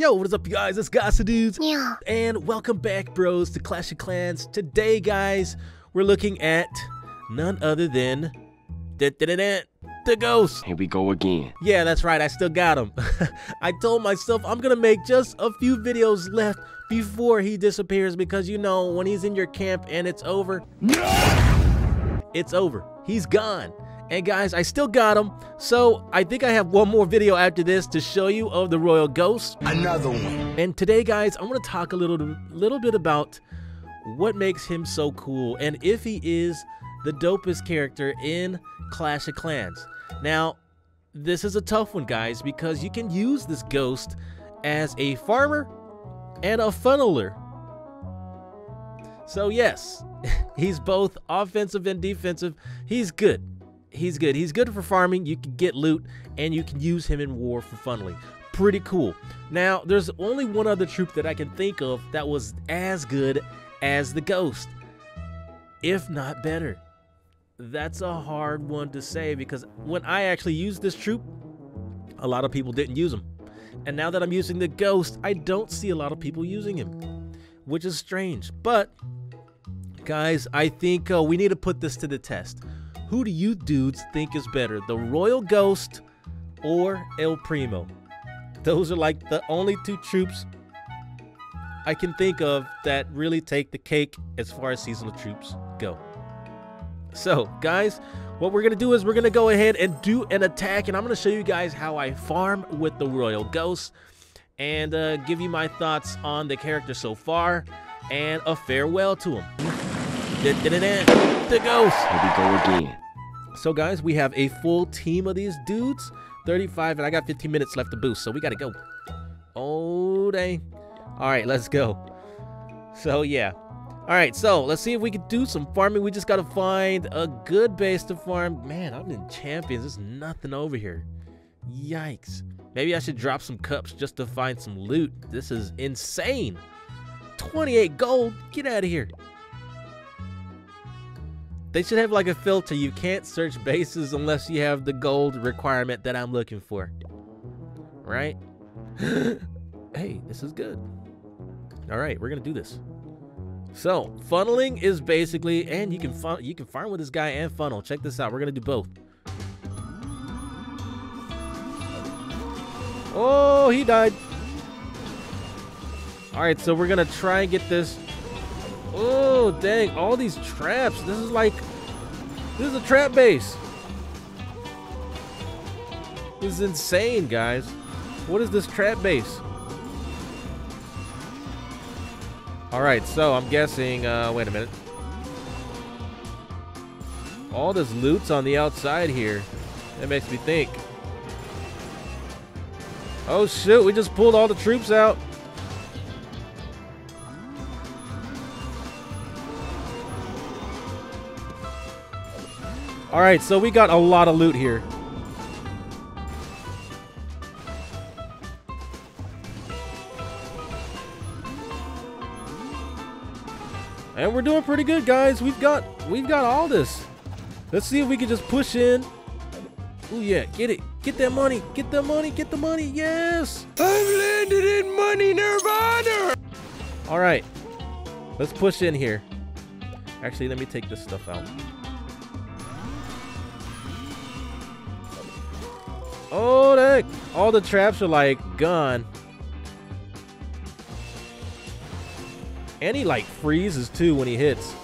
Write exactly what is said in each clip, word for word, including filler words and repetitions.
Yo, what is up, you guys? It's Gossy Dudes. Yeah. And welcome back, bros, to Clash of Clans. Today, guys, we're looking at none other than da -da -da -da, the Ghost. Here we go again. Yeah, that's right. I still got him. I told myself I'm going to make just a few videos left before he disappears because, you know, when he's in your camp and it's over, no! It's over. He's gone. And guys, I still got him, so I think I have one more video after this to show you of the Royal Ghost. Another one. And today, guys, I'm gonna talk a little, little bit about what makes him so cool and if he is the dopest character in Clash of Clans. Now, this is a tough one, guys, because you can use this Ghost as a farmer and a funneler. So yes, he's both offensive and defensive. He's good. He's good. He's good for farming. You can get loot, and you can use him in war for funneling. Pretty cool. Now, there's only one other troop that I can think of that was as good as the Ghost, if not better. That's a hard one to say because when I actually used this troop, a lot of people didn't use him. And now that I'm using the Ghost, I don't see a lot of people using him, which is strange. But, guys, I think uh, we need to put this to the test. Who do you dudes think is better, the Royal Ghost or El Primo? Those are like the only two troops I can think of that really take the cake as far as seasonal troops go. So, guys, what we're going to do is we're going to go ahead and do an attack, and I'm going to show you guys how I farm with the Royal Ghost and uh, give you my thoughts on the character so far and a farewell to him. The Ghost. Here we go again. So guys, we have a full team of these dudes, thirty-five, and I got fifteen minutes left to boost, so we gotta go. Oh dang! All right, let's go. So yeah, all right. So let's see if we can do some farming. We just gotta find a good base to farm. Man, I'm in champions. There's nothing over here. Yikes! Maybe I should drop some cups just to find some loot. This is insane. twenty-eight gold. Get out of here. They should have like a filter. You can't search bases unless you have the gold requirement that I'm looking for. Right? Hey, this is good. All right, we're gonna do this. So funneling is basically, and you can fun, you can farm with this guy and funnel. Check this out. We're gonna do both. Oh, he died. All right, so we're gonna try and get this. Oh dang, all these traps. This is like, this is a trap base. This is insane, guys. What is this trap base? All right, so I'm guessing, uh, wait a minute. All this loot's on the outside here. That makes me think. Oh shoot, we just pulled all the troops out. All right, so we got a lot of loot here. And we're doing pretty good, guys. We've got we've got all this. Let's see if we can just push in. Oh yeah, get it. Get that money. Get the money. Get the money. Yes. I've landed in money nirvana. All right. Let's push in here. Actually, let me take this stuff out. Oh, that, all the traps are like gone. And he like freezes too when he hits.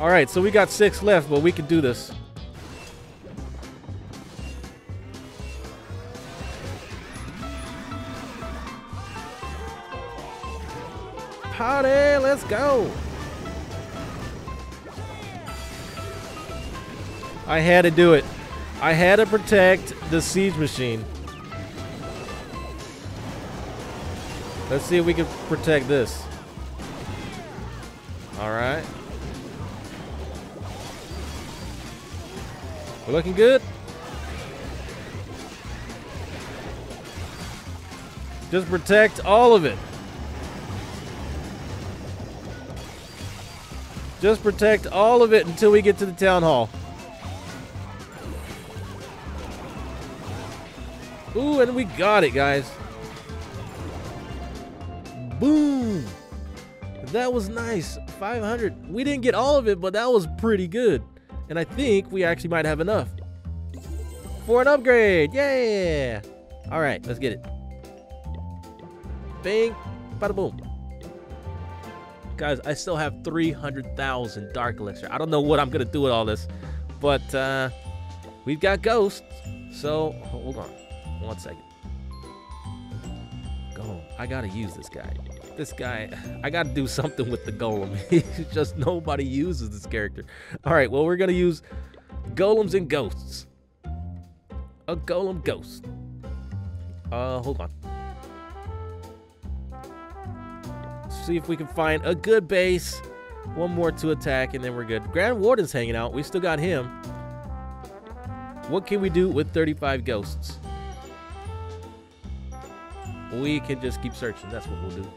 All right, so we got six left, but we can do this. Party, let's go. I had to do it. I had to protect the siege machine. Let's see if we can protect this. All right. We're looking good. Just protect all of it. Just protect all of it until we get to the town hall. Ooh, and we got it, guys. Boom. That was nice. five hundred. We didn't get all of it, but that was pretty good. And I think we actually might have enough for an upgrade. Yeah. All right, let's get it. Bang. Bada boom. Guys, I still have three hundred thousand Dark Elixir. I don't know what I'm going to do with all this, but uh, we've got ghosts. So, hold on. One second. Golem. I got to use this guy. This guy. I got to do something with the Golem. Just nobody uses this character. All right, well, we're going to use Golems and Ghosts. A Golem Ghost. Uh, hold on. See if we can find a good base. One more to attack, and then we're good. Grand Warden's hanging out. We still got him. What can we do with thirty-five ghosts? We can just keep searching. That's what we'll do.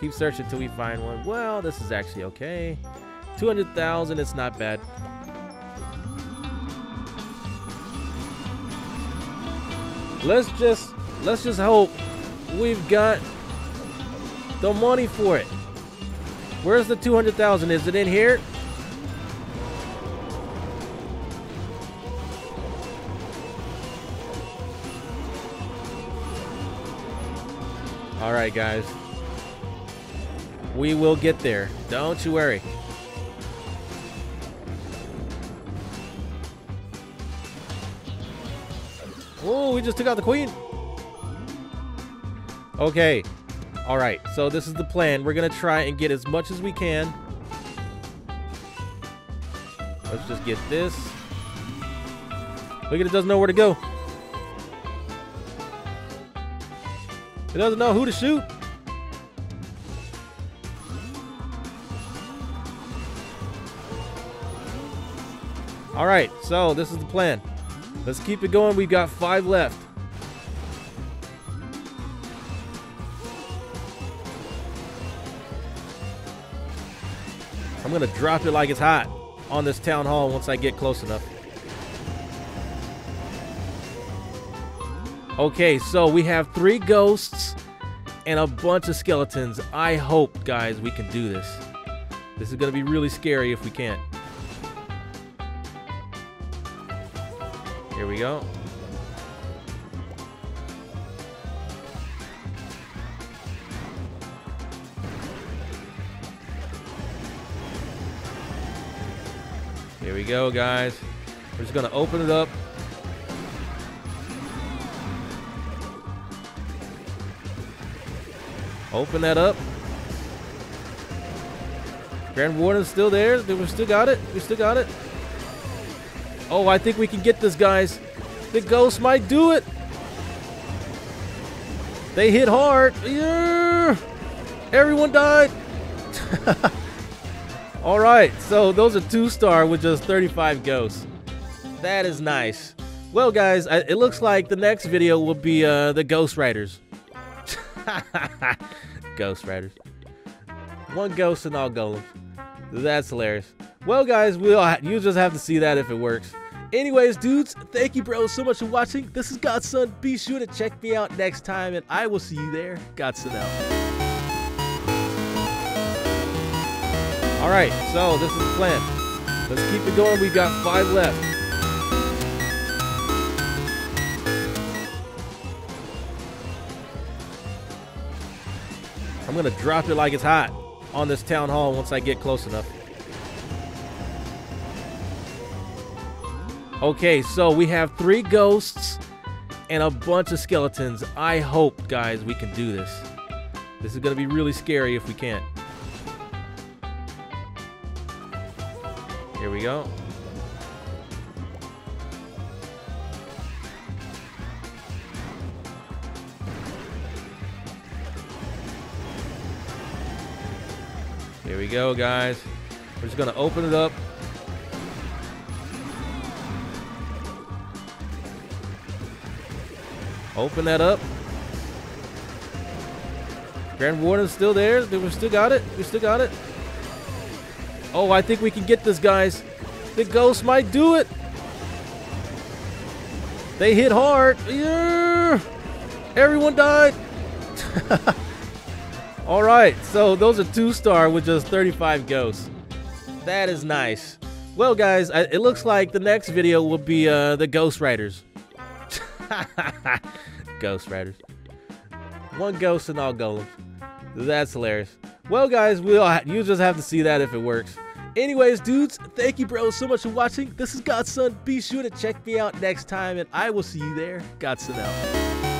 Keep searching until we find one. Well, this is actually okay. two hundred thousand. It's not bad. Let's just let's just hope we've got the money for it. Where's the two hundred thousand? Is it in here? All right, guys. We will get there. Don't you worry. Oh, we just took out the queen. Okay. All right, so this is the plan. We're gonna try and get as much as we can. Let's just get this. Look at it, doesn't know where to go. It doesn't know who to shoot. All right, so this is the plan. Let's keep it going. We've got five left. I'm gonna drop it like it's hot on this town hall once I get close enough. Okay, so we have three ghosts and a bunch of skeletons. I hope, guys, we can do this. This is gonna be really scary if we can't. Here we go. Here we go, guys. We're just gonna open it up. Open that up. Grand Warden's still there. We still got it. We still got it. Oh, I think we can get this, guys. The ghost might do it. They hit hard. Yeah. Everyone died. All right, so those are two-star with just thirty-five ghosts. That is nice. Well, guys, I, it looks like the next video will be uh, the Ghost Riders. Ghost Riders. One ghost and all golems. That's hilarious. Well, guys, we'll you just have to see that if it works. Anyways, dudes, thank you, bros, so much for watching. This is Godson. Be sure to check me out next time, and I will see you there. Godson out. All right, so this is the plan. Let's keep it going. We've got five left. I'm gonna drop it like it's hot on this town hall once I get close enough. Okay, so we have three ghosts and a bunch of skeletons. I hope, guys, we can do this. This is gonna be really scary if we can't. Here we go. Here we go, guys. We're just gonna open it up. Open that up. Grand Warden's still there. We still got it. We still got it. Oh, I think we can get this, guys. The ghost might do it. They hit hard. Yeah. Brother! Everyone died! Alright, so those are two star with just thirty-five ghosts. That is nice. Well guys, I, it looks like the next video will be uh, the Ghost Riders. Ghost Riders. One ghost and all golems. That's hilarious. Well guys, we'll you just have to see that if it works. Anyways, dudes, thank you bros so much for watching. This is Godson. Be sure to check me out next time, and I will see you there. Godson out.